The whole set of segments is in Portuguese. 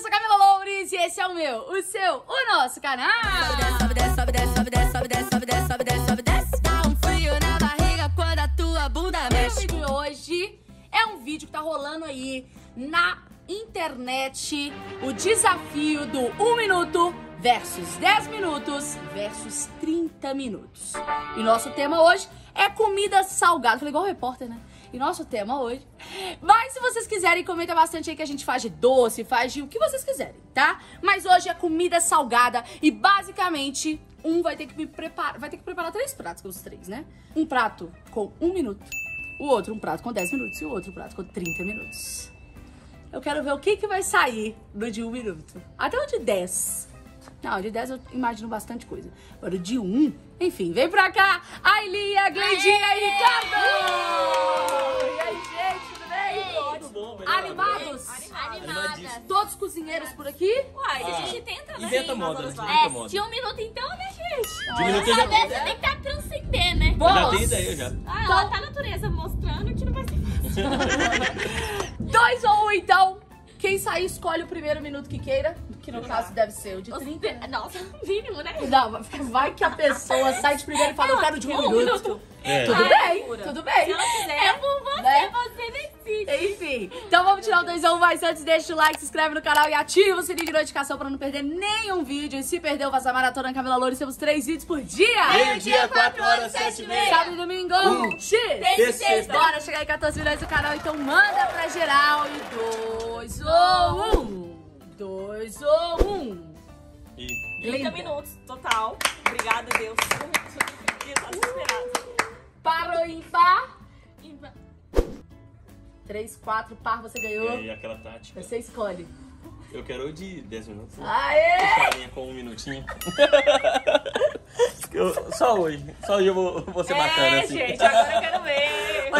eu sou Camila Loures e esse é o meu, o seu, o nosso canal. Sobe, desce, sobe, desce, sobe, desce, sobe, desce, sobe, desce, sobe, desce, sobe, desce. Dá um frio na barriga quando a tua bunda mexe. O vídeo de hoje é um vídeo que tá rolando aí na internet, o desafio do 1 minuto versus 10 minutos versus 30 minutos. E nosso tema hoje é comida salgada. Falei igual o repórter, né? E nosso tema hoje. Mas se vocês quiserem, comenta bastante aí que a gente faz de doce, faz de o que vocês quiserem, tá? Mas hoje é comida salgada e basicamente um vai ter que me preparar. Vai ter que preparar três pratos com os três, né? Um prato com 1 minuto, o outro um prato com 10 minutos e o outro um prato com 30 minutos. Eu quero ver o que vai sair no de 1 minuto. Até o de 10. Não, de 10 eu imagino bastante coisa. Agora, de 1, enfim, vem pra cá, Ailia, Glendinha e Ricardo! E aí, gente, tudo bem? Tudo bom, velho? Animados? Animados. Todos cozinheiros por aqui? Uai, a gente tenta, né? Inventa moda, né? De 1 minuto então, né, gente? De 1 minuto já tem. Você tem que estar transcendendo, né? Eu já tenho ideia, já. Ah, ela tá a natureza mostrando que não vai ser fácil. 2 ou 1, então. Quem sair, escolhe o primeiro minuto que queira, que no caso deve ser o de 30. Né? Nossa, mínimo, né? Não, vai que a pessoa sai de primeiro e fala, eu quero de 1 minuto. É. Tudo bem, tudo bem. Se ela quiser, é por você, né? Você decide. Enfim, então vamos tirar o 2 ou 1, mas antes deixa o like, se inscreve no canal e ativa o sininho de notificação pra não perder nenhum vídeo. E se perdeu, faça a maratona Camila Loures, temos 3 vídeos por dia. Meio-dia, 4 horas, 7h30. Sábado e domingo, sexta. Bora chegar em 14 milhões no canal, então manda pra geral. E 2 ou 1. 30 minutos total. Obrigada, Deus. Para ou ímpar? 3, 4, par você ganhou. E aquela tática. Você escolhe. Eu quero o de 10 minutos. Aê! Farinha com 1 minutinho. Só hoje. Só hoje eu vou ser bacana. É, assim, gente, agora eu quero ver. Ô,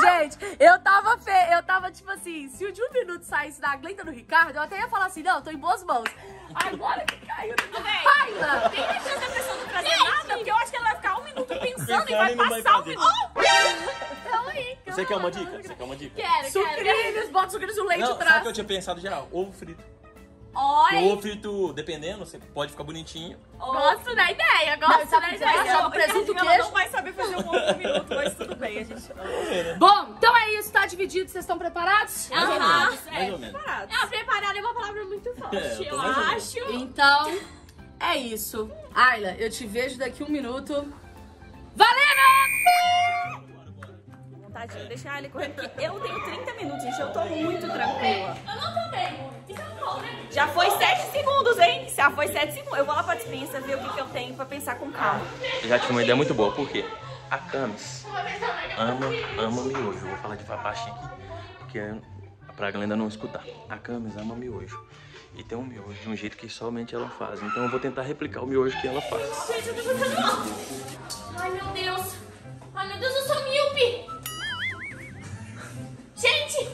gente, eu tava tipo assim, se o de 1 minuto saísse da Glenda no Ricardo, eu até ia falar assim, não, tô em boas mãos. Agora que caiu no Raila! Tem que deixar a pessoa não trazer nada, porque eu acho que ela vai ficar 1 minuto pensando e vai passar 1 minuto. Então aí, você quer uma dica? Você quer uma dica? Quero, sucrilhos, bota sucrilhos no leite atrás. Sabe o que eu tinha pensado geral? Ovo frito. O ovo frito, dependendo, você pode ficar bonitinho. Gosto da ideia, gosto da ideia. O presunto queijo. Ela não vai saber fazer um ovo por minuto, mas tudo bem, a gente não vai ver, né? Bom, então é isso, tá dividido, vocês estão preparados? Mais ou menos. Preparado é uma palavra muito forte, eu acho. Então, é isso. Aila, eu te vejo daqui 1 minuto. Valendo! Tadinho, deixa a Aila correr, porque eu tenho 30 minutos, gente, eu tô muito tranquila. Eu não tô bem. Já foi 7 segundos, hein? Já foi 7 segundos. Eu vou lá pra dispensa ver o que eu tenho pra pensar com calma. Eu já tive uma ideia muito boa, por quê? A Camis ama miojo. Vou falar de baixinho aqui, porque pra Glenda não escutar. A Camis ama miojo. E tem um miojo de um jeito que somente ela faz. Então eu vou tentar replicar o miojo que ela faz. Gente, eu tô ficando mal. Ai, meu Deus. Ai, meu Deus, eu sou míope. Gente!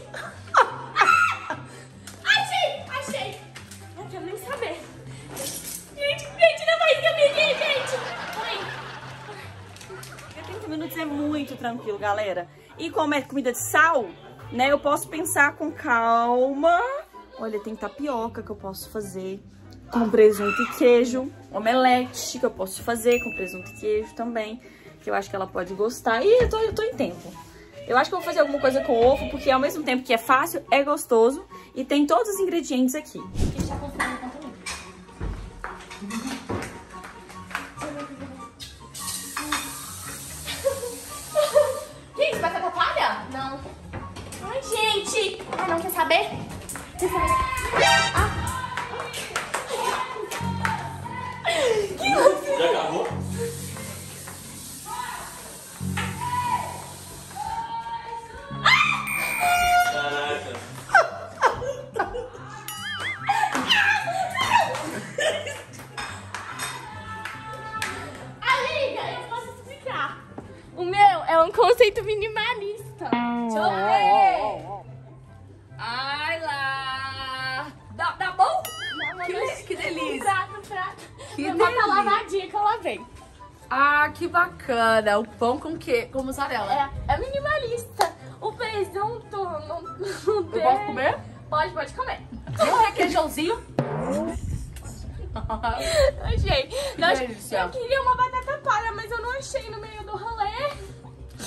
É muito tranquilo, galera. E como é comida de sal, né? Eu posso pensar com calma. Olha, tem tapioca que eu posso fazer com presunto e queijo. Omelete que eu posso fazer com presunto e queijo também. Que eu acho que ela pode gostar. E eu tô em tempo. Eu acho que eu vou fazer alguma coisa com ovo, porque ao mesmo tempo que é fácil, é gostoso. E tem todos os ingredientes aqui. Conceito minimalista. Deixa eu ver. Ai lá. Dá bom? Que delícia. Que delícia. Lavadinha que eu lavei. Ah, que bacana. O pão com quê? Com mussarela. É minimalista. O presunto não tem. Eu posso comer? Pode comer. Um requeijãozinho. Achei. Eu queria uma batata palha, mas eu não achei no meio do rolê.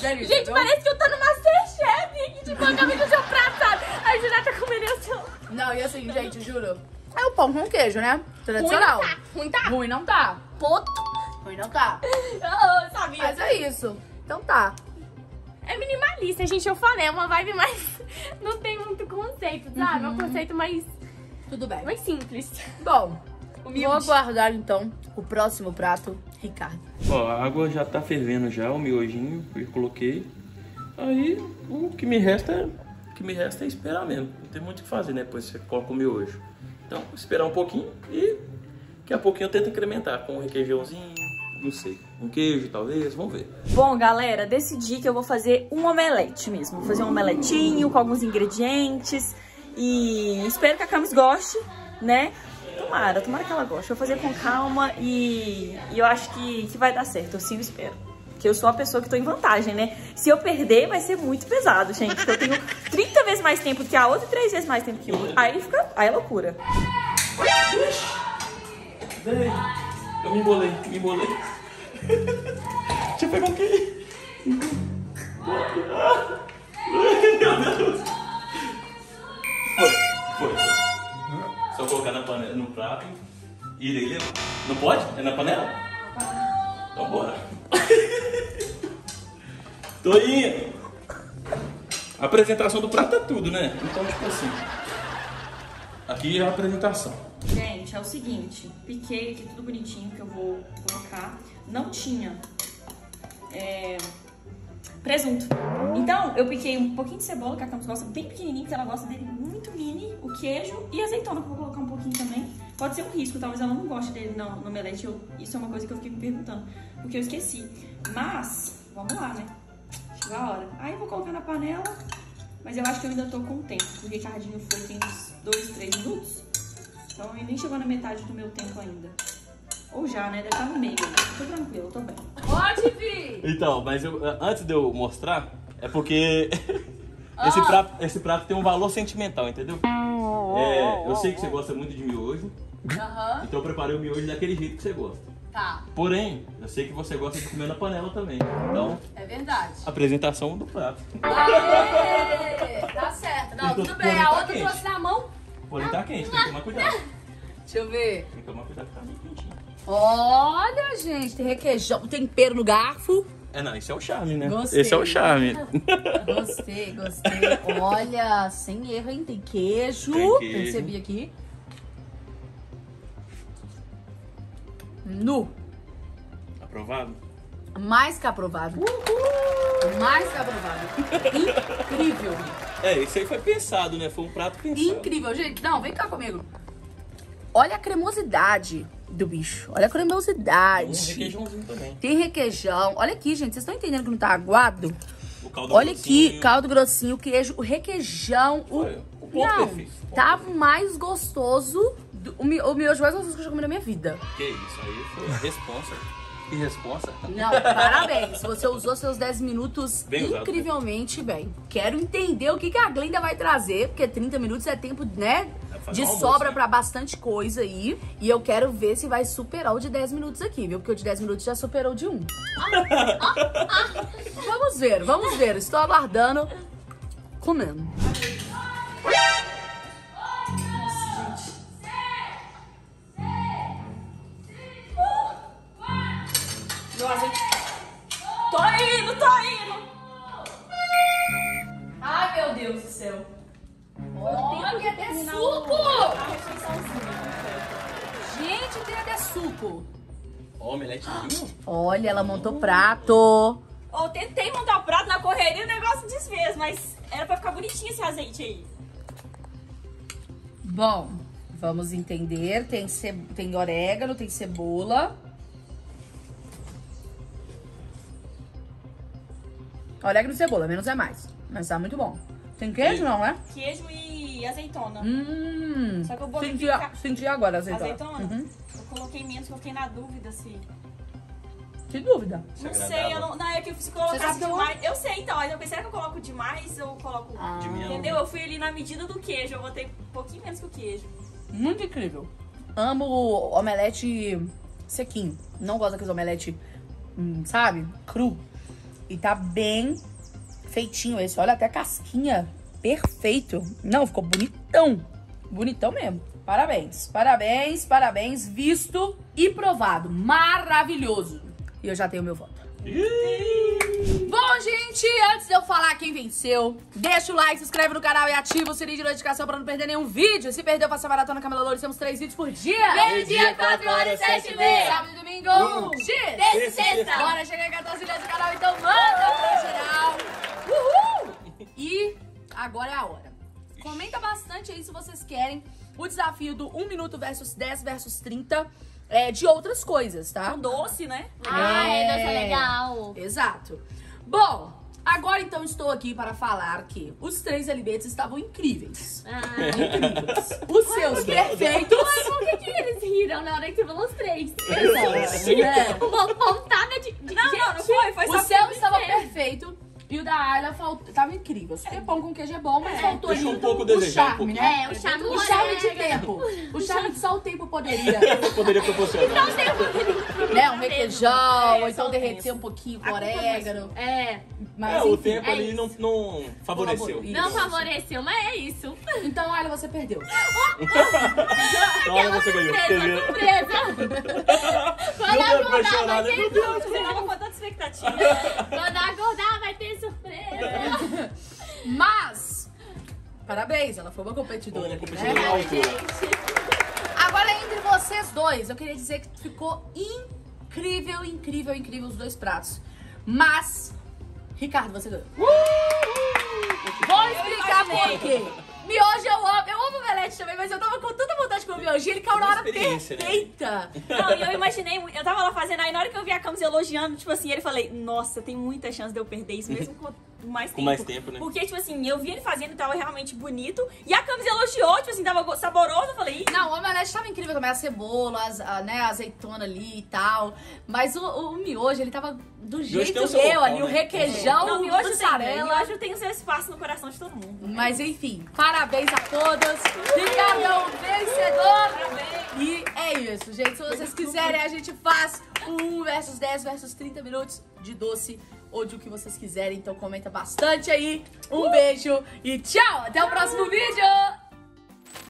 Delícia, gente, parece que eu tô no Masterchef, que tipo, acabei do seu prato, sabe? A Juliana tá comendo o seu... Não, e assim, gente, juro. É o pão com queijo, né? Tradicional. Ruim não tá. Ruim não tá. Puto. Ruim não tá. Eu sabia. Mas é isso. Então tá. É minimalista, gente. Eu falei, é uma vibe mais... Não tem muito conceito, sabe? É um conceito mais... Tudo bem. Mais simples. Bom, humilde. Vou aguardar, então, o próximo prato, Ricardo. Ó, a água já tá fervendo já, o miojinho que eu coloquei. Aí, o que me resta é esperar mesmo. Não tem muito o que fazer, né? Depois você coloca o miojo. Então, esperar um pouquinho e daqui a pouquinho eu tento incrementar com um requeijãozinho, não sei, um queijo talvez, vamos ver. Bom, galera, decidi que eu vou fazer um omelete mesmo. Vou fazer um omeletinho com alguns ingredientes e espero que a Camis goste, né? Tomara que ela goste. Vou fazer com calma e eu acho que vai dar certo, eu sim espero. Porque eu sou a pessoa que tô em vantagem, né? Se eu perder, vai ser muito pesado, gente. Porque eu tenho 30 vezes mais tempo que a outra e 3 vezes mais tempo que uma. Aí fica... Aí é loucura. Eu me embolei. Deixa eu pegar aquele... Meu Deus. Foi. Só colocar na panela, no prato e irei levar. Não pode? É na panela? Então bora. Tô indo. A apresentação do prato é tudo, né? Então, tipo assim. Aqui é a apresentação. Gente, é o seguinte. Piquei aqui tudo bonitinho que eu vou colocar. Não tinha presunto. Então, eu piquei um pouquinho de cebola, que a Camis gosta bem pequenininho, porque ela gosta dele muito mini. O queijo e azeitona, que eu vou colocar um pouquinho também. Pode ser um risco, talvez ela não goste dele no omelete. Isso é uma coisa que eu fiquei me perguntando, porque eu esqueci. Mas, vamos lá, né? Chegou a hora. Aí eu vou colocar na panela, mas eu acho que eu ainda tô com tempo. O Ricardinho foi tem uns 2 ou 3 minutos. Então ele nem chegou na metade do meu tempo ainda. Ou já, né? Deve estar no meio. Tô tranquilo, tô bem. Pode vir! Então, mas eu, antes de eu mostrar, é porque esse prato tem um valor sentimental, entendeu? Eu sei que você gosta muito de miojo, então eu preparei o miojo daquele jeito que você gosta. Tá. Porém, eu sei que você gosta de comer na panela também, então... É verdade. Apresentação do prato. Aê, tá certo. Não, tudo bem, a outra trouxe na mão. Porém tá quente, tem que tomar cuidado. Deixa eu ver. Tem que tomar cuidado que tá meio quentinho. Olha, gente, tem requeijão, tempero no garfo. É, não, esse é o charme, né? Gostei. Esse é o charme. Gostei. Olha, sem erro, hein? Tem queijo. Percebi aqui. Nu. Aprovado? Mais que aprovado. Uhul. Mais que aprovado. Incrível. É, isso aí foi pensado, né? Foi um prato pensado. Incrível, gente. Não, vem cá comigo. Olha a cremosidade do bicho. Olha a cremosidade. Tem requeijãozinho também. Tem requeijão. Olha aqui, gente. Vocês estão entendendo que não tá aguado? O caldo Olha grossinho. Aqui, caldo grossinho, o queijo, o requeijão. O não, tá mais gostoso. O miojo mais gostoso que eu já comi na minha vida. Que isso aí foi a responsa. Que responsa? Não, parabéns. Você usou seus 10 minutos bem incrivelmente usado, bem. Quero entender o que a Glenda vai trazer, porque 30 minutos é tempo, né? De sobra pra bastante coisa aí. E eu quero ver se vai superar o de 10 minutos aqui, viu? Porque o de 10 minutos já superou o de 1. Vamos ver. Estou aguardando. Comendo. Nossa, gente. Tô indo. Ai, meu Deus do céu. Olha, tem até suco! Gente, tem até suco! Omeletinho! Olha, ela montou prato! Eu tentei montar o prato na correria e o negócio desfez, mas era pra ficar bonitinho esse azeite aí. Bom, vamos entender. Tem orégano, tem cebola. Orégano e cebola, menos é mais. Mas tá muito bom. Tem queijo, não, né? Queijo e azeitona. Só que eu botei... Senti agora a azeitona. Azeitona? Uhum. Eu coloquei menos, porque eu fiquei na dúvida se... Que dúvida. Não sei, eu não é que eu se colocasse demais. Eu sei, então, mas eu pensei, será que eu coloco demais ou coloco. Ah. Entendeu? Eu fui ali na medida do queijo, eu botei um pouquinho menos que o queijo. Muito incrível. Amo omelete sequinho. Não gosto daqueles omelete, sabe? Cru. E tá bem feitinho esse. Olha até a casquinha. Perfeito. Não, ficou bonitão. Bonitão mesmo. Parabéns. Parabéns, parabéns. Visto e provado. Maravilhoso. E eu já tenho meu voto. Bom, gente, antes de eu falar quem venceu, deixa o like, se inscreve no canal e ativa o sininho de notificação pra não perder nenhum vídeo. Se perdeu, faça a maratona Camila Loures, temos 3 vídeos por dia. Meio-dia, 4h, 7h30. Sábado e domingo. Terça e sexta. Bora chegar em 14 dias do canal, então manda pra geral. Uhul! E agora é a hora. Comenta bastante aí se vocês querem o desafio do 1 minuto versus 10 versus 30. É, de outras coisas, tá? Um doce, né? Ah, é, doce é legal. Exato. Bom, agora então estou aqui para falar que os 3 alimentos estavam incríveis. Ah. Incríveis. Os seus perfeitos. Mas por que eles riram na hora que você falou os 3? Exato. Uma pontada de... Não, não foi. Foi só o seu estava perfeito. E o da Ayla tava incrível. O pão com queijo é bom, mas faltou ali um pouco o charme, né? É, o charme de tempo. O charme que só o tempo poderia proporcionar. Só o tempo. Né, um requeijão, ou então derreter um pouquinho o orégano. É. Mas, enfim, o tempo ali não favoreceu. Não favoreceu, mas é isso. Então, Ayla, você perdeu. Olha, você ganhou. Surpresa. Quando acordar, vai ter surpresa. Quando acordar, vai ter surpresa. Mas, parabéns, ela foi uma competidora. Uma competidora, né? Agora, entre vocês dois, eu queria dizer que ficou incrível, incrível, incrível os dois pratos. Mas, Ricardo, você ganhou. Vou explicar por quê. Miojo eu amo omelete também, mas eu tava com tanta vontade de comer miojo, ele caiu na hora perfeita. Né? Não, e eu imaginei, eu tava lá fazendo, aí na hora que eu vi a Camis elogiando, tipo assim, ele falei, nossa, tem muita chance de eu perder isso mesmo com mais tempo. Com mais tempo, né? Porque, tipo assim, eu vi ele fazendo, tava realmente bonito, e a Camis elogiou, tipo assim, tava saboroso, eu falei... Ih. Não, o omelete tava incrível também, a cebola, né, a azeitona ali e tal, mas o miojo, ele tava do jeito meu ali, né? O requeijão, não, o mussarela. O miojo tem o seu espaço no coração de todo mundo. Né? Mas, enfim, parabéns a todos. Ricardo é um vencedor. E é isso, gente. Se vocês quiserem, a gente faz 1 versus 10 versus 30 minutos de doce ou de o que vocês quiserem. Então comenta bastante aí. Um beijo e tchau. Até o próximo vídeo.